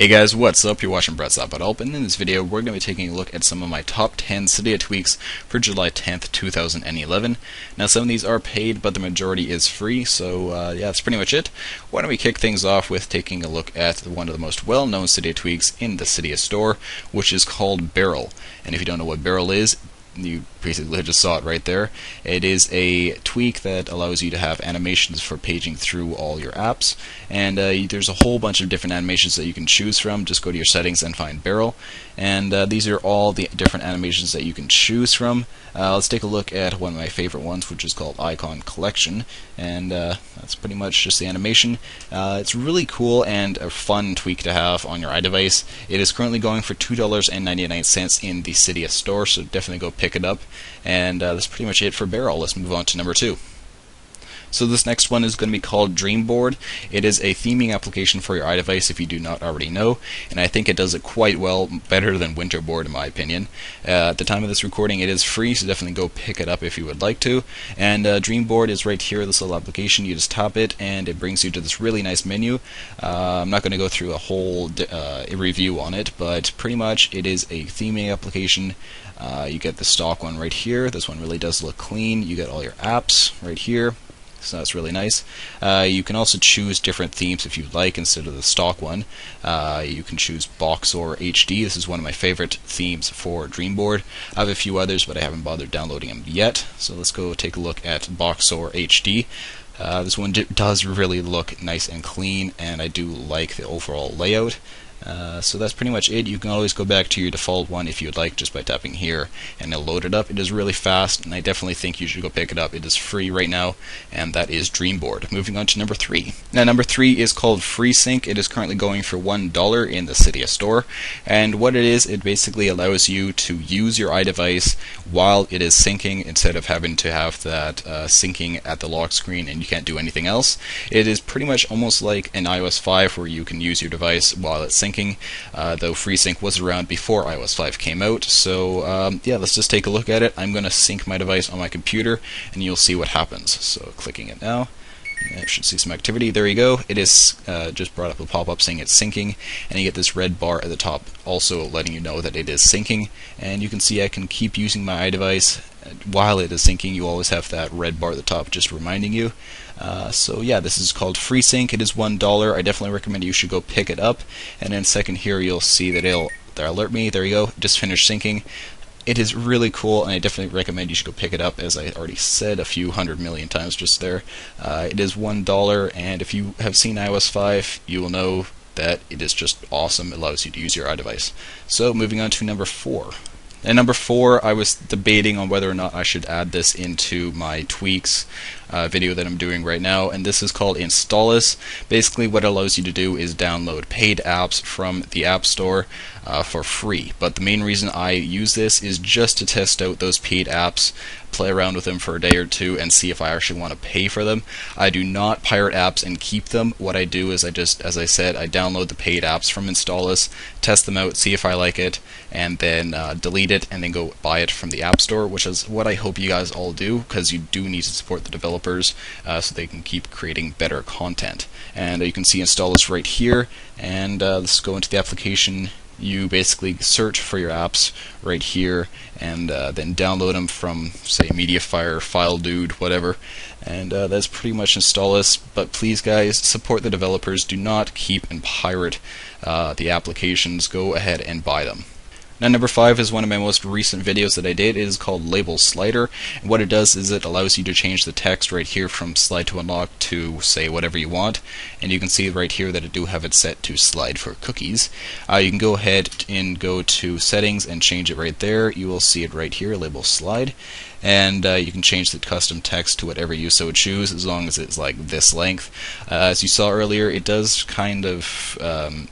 Hey guys, what's up? You're watching Brett's.Help, and in this video we're going to be taking a look at some of my top 10 Cydia tweaks for July 10th, 2011. Now some of these are paid, but the majority is free, so yeah, that's pretty much it. Why don't we kick things off with taking a look at one of the most well-known Cydia tweaks in the Cydia store, which is called Barrel. And if you don't know what Barrel is, you basically just saw it right there. It is a tweak that allows you to have animations for paging through all your apps, and there's a whole bunch of different animations that you can choose from. Just go to your settings and find Barrel, and these are all the different animations that you can choose from. Let's take a look at one of my favorite ones, which is called Icon Collection, and that's pretty much just the animation. It's really cool and a fun tweak to have on your iDevice. It is currently going for $2.99 in the Cydia store, so definitely go pick it up. And that's pretty much it for Barrel. Let's move on to number 2. So this next one is going to be called Dreamboard. It is a theming application for your iDevice if you do not already know, and I think it does it quite well, better than Winterboard in my opinion. At the time of this recording it is free, so definitely go pick it up if you would like to. And Dreamboard is right here, this little application. You just tap it and it brings you to this really nice menu. I'm not going to go through a whole review on it, but pretty much it is a theming application. You get the stock one right here. This one really does look clean. You get all your apps right here. So that's really nice. You can also choose different themes if you like instead of the stock one. You can choose Boxor HD. This is one of my favorite themes for Dreamboard. I have a few others, but I haven't bothered downloading them yet. So let's go take a look at Boxor HD. This one does really look nice and clean, and I do like the overall layout. So that's pretty much it. You can always go back to your default one if you'd like just by tapping here, and it'll load it up. It is really fast, and I definitely think you should go pick it up. It is free right now, and that is Dreamboard. Moving on to number 3. Now number 3 is called FreeSync. It is currently going for $1 in the Cydia store, and what it is, it basically allows you to use your iDevice while it is syncing instead of having to have that syncing at the lock screen and you can't do anything else. It is pretty much almost like an iOS 5 where you can use your device while it's syncing. Though FreeSync was around before iOS 5 came out, so yeah, let's just take a look at it. I'm going to sync my device on my computer, and you'll see what happens. So clicking it now, I should see some activity. There you go. It is just brought up a pop-up saying it's syncing, and you get this red bar at the top also letting you know that it is syncing, and you can see I can keep using my iDevice while it is syncing. You always have that red bar at the top just reminding you. So yeah, this is called FreeSync. It is $1. I definitely recommend you should go pick it up. And in second here, you'll see that it'll alert me. There you go. Just finished syncing. It is really cool, and I definitely recommend you should go pick it up, as I already said a few 100 million times just there. It is $1, and if you have seen iOS 5, you will know that it is just awesome. It allows you to use your iDevice. So moving on to number 4. And number 4, I was debating on whether or not I should add this into my tweaks video that I'm doing right now, and this is called Installous. Basically what it allows you to do is download paid apps from the App Store for free, but the main reason I use this is just to test out those paid apps, play around with them for a day or two, and see if I actually want to pay for them. I do not pirate apps and keep them. What I do is I just, as I said, I download the paid apps from Installous, test them out, see if I like it, and then delete it, and then go buy it from the App Store, which is what I hope you guys all do, because you do need to support the developers so they can keep creating better content. And you can see Installous right here, and let's go into the application. You basically search for your apps right here, and then download them from, say, MediaFire, FileDude, whatever, and that's pretty much Installous. But please guys, support the developers. Do not keep and pirate the applications. Go ahead and buy them. Now number 5 is one of my most recent videos that I did. It is called Label Slider, and what it does is it allows you to change the text right here from slide to unlock to say whatever you want, and you can see right here that I do have it set to slide for cookies. You can go ahead and go to settings and change it right there. You will see it right here, Label Slide, and you can change the custom text to whatever you so choose, as long as it's like this length. As you saw earlier, it does kind of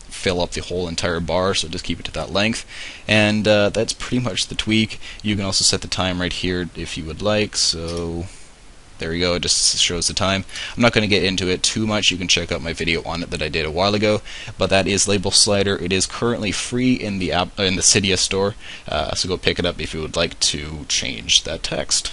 fill up the whole entire bar, so just keep it to that length. And that's pretty much the tweak. You can also set the time right here if you would like, so there you go, it just shows the time. I'm not going to get into it too much. You can check out my video on it that I did a while ago, but that is Label Slider. It is currently free in the Cydia store, so go pick it up if you would like to change that text.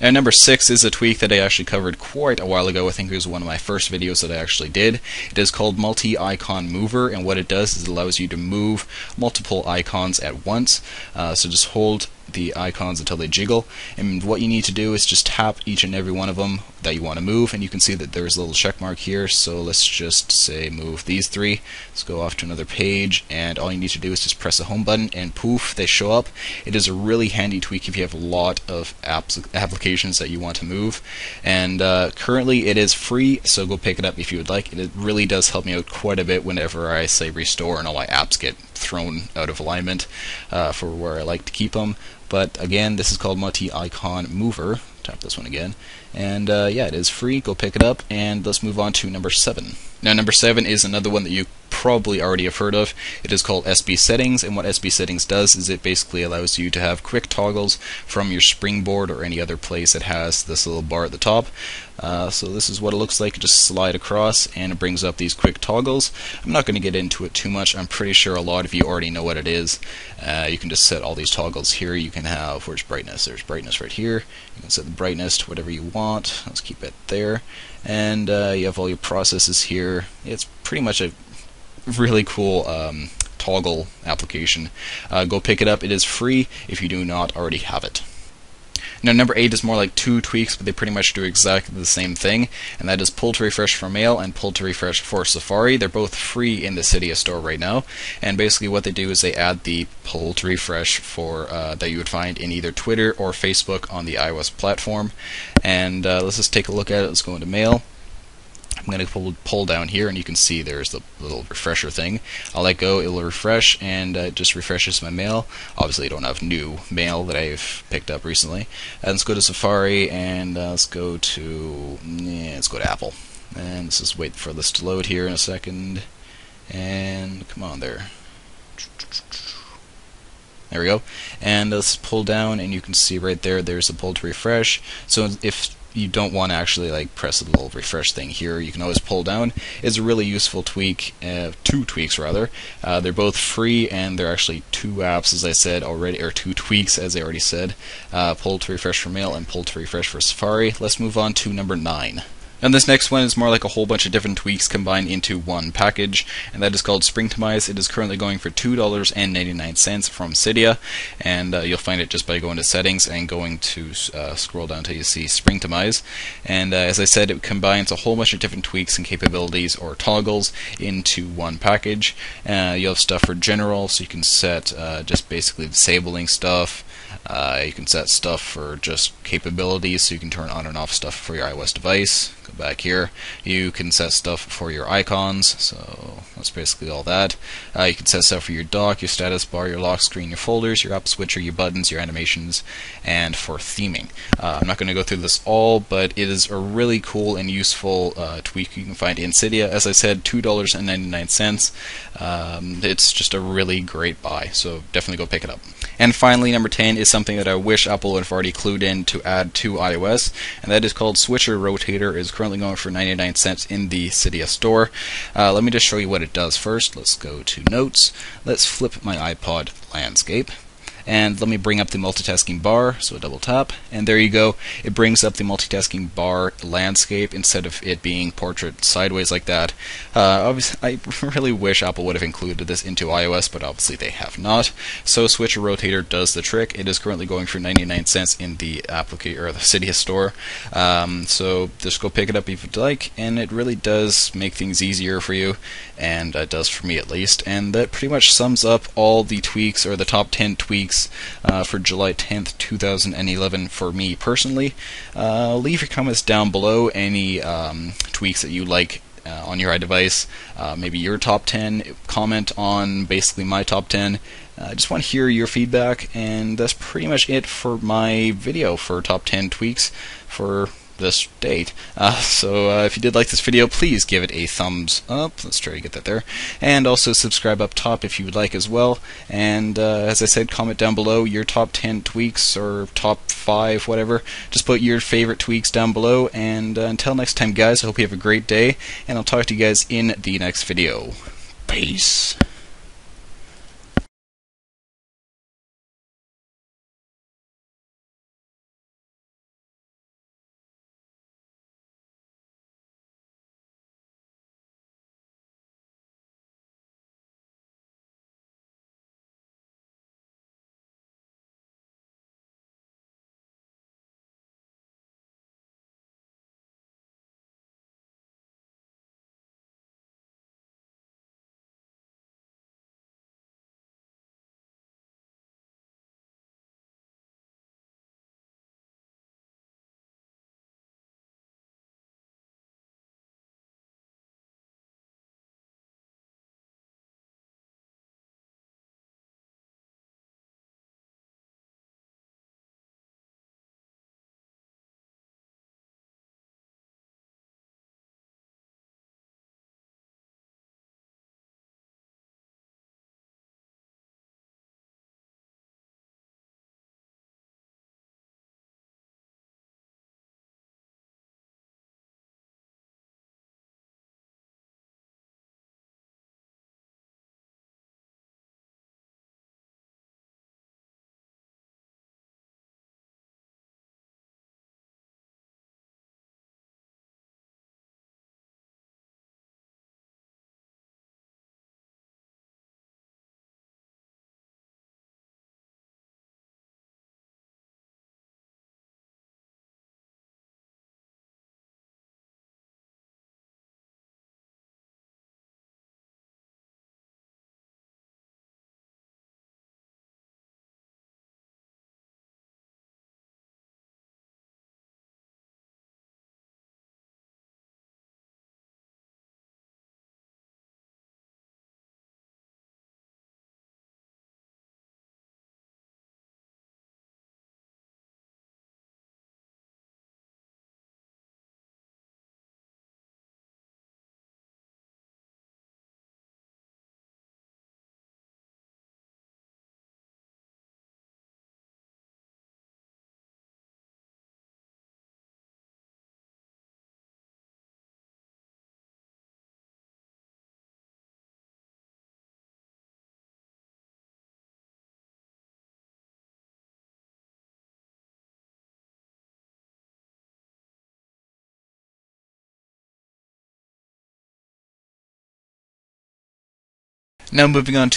Now, number 6 is a tweak that I actually covered quite a while ago. I think it was one of my first videos that I actually did. It is called MultiIconMover, and what it does is it allows you to move multiple icons at once. So just hold the icons until they jiggle, and what you need to do is just tap each and every one of them that you want to move, and you can see that there's a little check mark here. So let's just say move these three. Let's go off to another page, and all you need to do is just press the home button and poof, they show up. It is a really handy tweak if you have a lot of applications that you want to move, and currently it is free, so go pick it up if you would like. It really does help me out quite a bit whenever I say restore and all my apps get thrown out of alignment for where I like to keep them. But again, this is called MultiIconMover. Tap this one again, and yeah, it is free. Go pick it up, and let's move on to number 7. Now, number 7 is another one that you probably already have heard of. It is called SB Settings, and what SB Settings does is it basically allows you to have quick toggles from your Springboard or any other place that has this little bar at the top. So this is what it looks like. Just slide across, and it brings up these quick toggles. I'm not going to get into it too much. I'm pretty sure a lot of you already know what it is. You can just set all these toggles here. You can have, where's brightness? There's brightness right here. You can set the brightness to whatever you want. Let's keep it there. And you have all your processes here. It's pretty much a really cool toggle application. Go pick it up. It is free if you do not already have it. Now, number 8 is more like two tweaks, but they pretty much do exactly the same thing, and that is pull to refresh for Mail and pull to refresh for Safari. They're both free in the Cydia store right now, and basically what they do is they add the pull to refresh for that you would find in either Twitter or Facebook on the iOS platform. And let's just take a look at it. Let's go into Mail. I'm going to pull down here, and you can see there's the little refresher thing. I'll let go, it'll refresh, and it just refreshes my mail. Obviously, I don't have new mail that I've picked up recently. And let's go to Safari, and let's go to Apple. And let's just wait for this to load here in a second. And come on there. There we go. And let's pull down, and you can see right there, there's the pull to refresh. So if you don't want to actually like press the little refresh thing here, you can always pull down. It's a really useful tweak, two tweaks rather. They're both free, and they're actually two apps, as I said already, or two tweaks as I already said. Pull to refresh for Mail and pull to refresh for Safari. Let's move on to number 9. And this next one is more like a whole bunch of different tweaks combined into one package, and that is called Springtomize. It is currently going for $2.99 from Cydia, and you'll find it just by going to Settings and going to scroll down until you see Springtomize. And as I said, it combines a whole bunch of different tweaks and capabilities or toggles into one package. You'll have stuff for general, so you can set just basically disabling stuff. You can set stuff for just capabilities, so you can turn on and off stuff for your iOS device. Go back here. You can set stuff for your icons, so that's basically all that. You can set stuff for your dock, your status bar, your lock screen, your folders, your app switcher, your buttons, your animations, and for theming. I'm not going to go through this all, but it is a really cool and useful tweak you can find in Cydia. As I said, $2.99. It's just a really great buy, so definitely go pick it up. And finally, number 10 is something that I wish Apple would have already clued in to add to iOS, and that is called Switcher Rotator. Is currently going for 99¢ in the Cydia store. Let me just show you what it does first. Let's go to Notes. Let's flip my iPod landscape, and let me bring up the multitasking bar, so double tap, and there you go. It brings up the multitasking bar landscape instead of it being portrait sideways like that. Obviously, I really wish Apple would have included this into iOS, but obviously they have not. So Switcher Rotator does the trick. It is currently going for 99¢ in the Cydia store. So just go pick it up if you'd like, and it really does make things easier for you, and it does for me at least. And that pretty much sums up all the tweaks, or the top 10 tweaks for July 10th, 2011 for me personally. Leave your comments down below, any tweaks that you like on your iDevice, maybe your top 10, comment on basically my top 10. I just want to hear your feedback, and that's pretty much it for my video for top 10 tweaks for this date. So if you did like this video, please give it a thumbs up. Let's try to get that there. And also subscribe up top if you would like as well. And as I said, comment down below your top 10 tweaks or top 5, whatever. Just put your favorite tweaks down below. And until next time, guys, I hope you have a great day, and I'll talk to you guys in the next video. Peace. Now moving on to